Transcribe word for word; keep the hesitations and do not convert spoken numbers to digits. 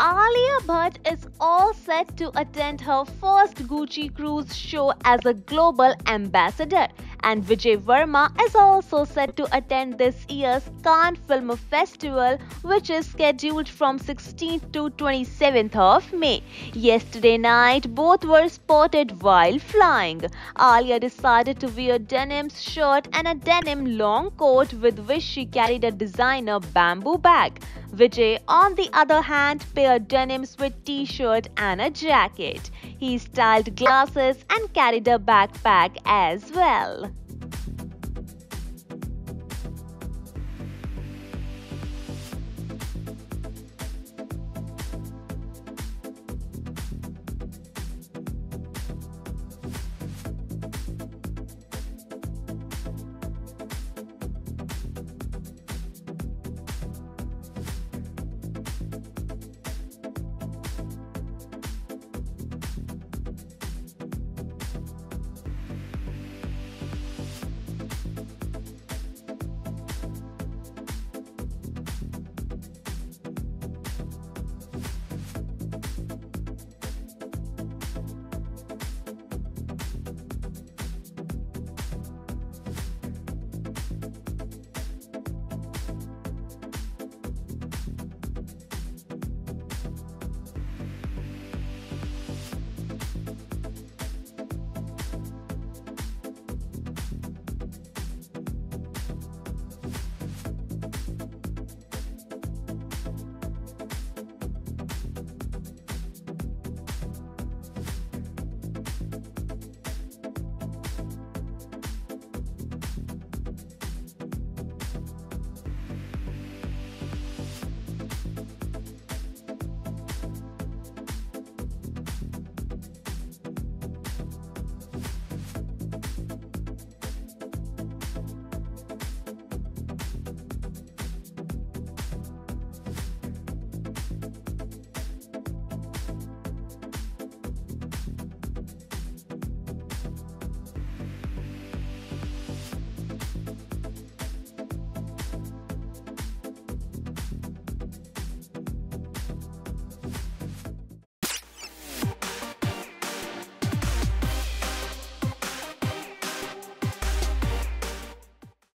Alia Bhatt is all set to attend her first Gucci cruise show as a global ambassador, and Vijay Verma is also set to attend this year's Cannes Film Festival, which is scheduled from sixteenth to twenty-seventh of May. Yesterday night, both were spotted while flying. Alia decided to wear denim shirt and a denim long coat, with which she carried a designer bamboo bag. Vijay, on the other hand, paired denims with t-shirt and a jacket. He styled glasses and carried a backpack as well.